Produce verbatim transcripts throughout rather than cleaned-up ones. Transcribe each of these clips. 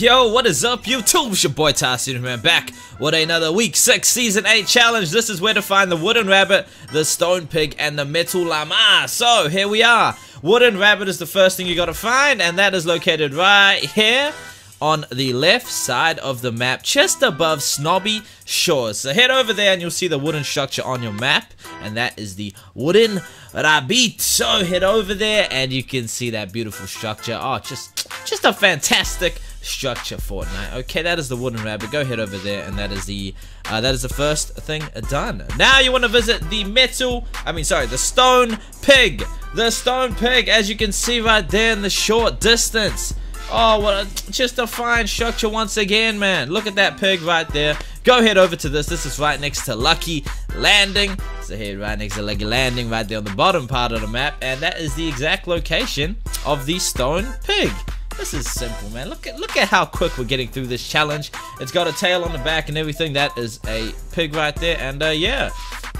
Yo, what is up YouTube? It's your boy Tyceno, man, back with another week six season eight challenge. This is where to find the wooden rabbit, the stone pig, and the metal llama. So, here we are. Wooden rabbit is the first thing you gotta find, and that is located right here on the left side of the map, just above Snobby Shores. So head over there and you'll see the wooden structure on your map, and that is the wooden rabbit. So head over there and you can see that beautiful structure. Oh, just, just a fantastic structure, Fortnite. Okay, that is the wooden rabbit. Go head over there, and that is the uh, that is the first thing done. Now you want to visit the metal. I mean, sorry, the stone pig. The stone pig, as you can see right there in the short distance. Oh, what a, just a fine structure once again, man. Look at that pig right there. Go head over to this. This is right next to Lucky Landing. So head right next to Lucky Landing, right there on the bottom part of the map, and that is the exact location of the stone pig. This is simple, man. Look at look at how quick we're getting through this challenge. It's got a tail on the back and everything. That is a pig right there, and uh, yeah.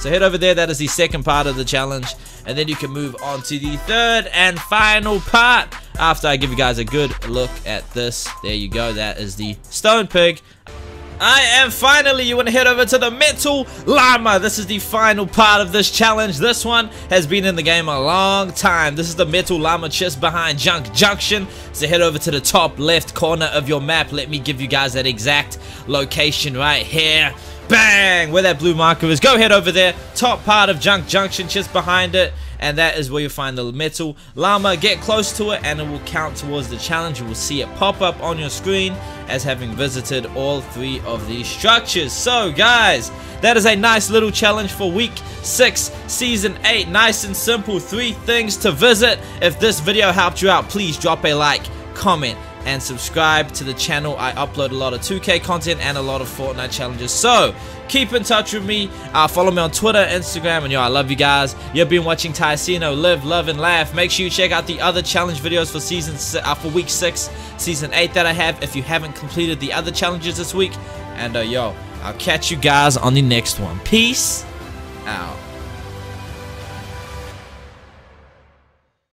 So head over there. That is the second part of the challenge, and then you can move on to the third and final part after I give you guys a good look at this. There you go. That is the stone pig. I am finally, you want to head over to the metal llama. This is the final part of this challenge. This one has been in the game a long time. This is the metal llama just behind Junk Junction. So head over to the top left corner of your map. Let me give you guys that exact location right here. Bang! Where that blue marker is. Go head over there. Top part of Junk Junction, just behind it. And that is where you'll find the metal llama. Get close to it and it will count towards the challenge. You will see it pop up on your screen as having visited all three of these structures. So guys, that is a nice little challenge for week six season eight. Nice and simple. Three things to visit. If this video helped you out, please drop a like, comment, and subscribe to the channel. I upload a lot of two K content and a lot of Fortnite challenges. So, keep in touch with me. Uh, follow me on Twitter, Instagram, and yo, I love you guys. You've been watching Tyceno. Live, love, and laugh. Make sure you check out the other challenge videos for season uh, for week six, season eight that I have if you haven't completed the other challenges this week. And uh, yo, I'll catch you guys on the next one. Peace out.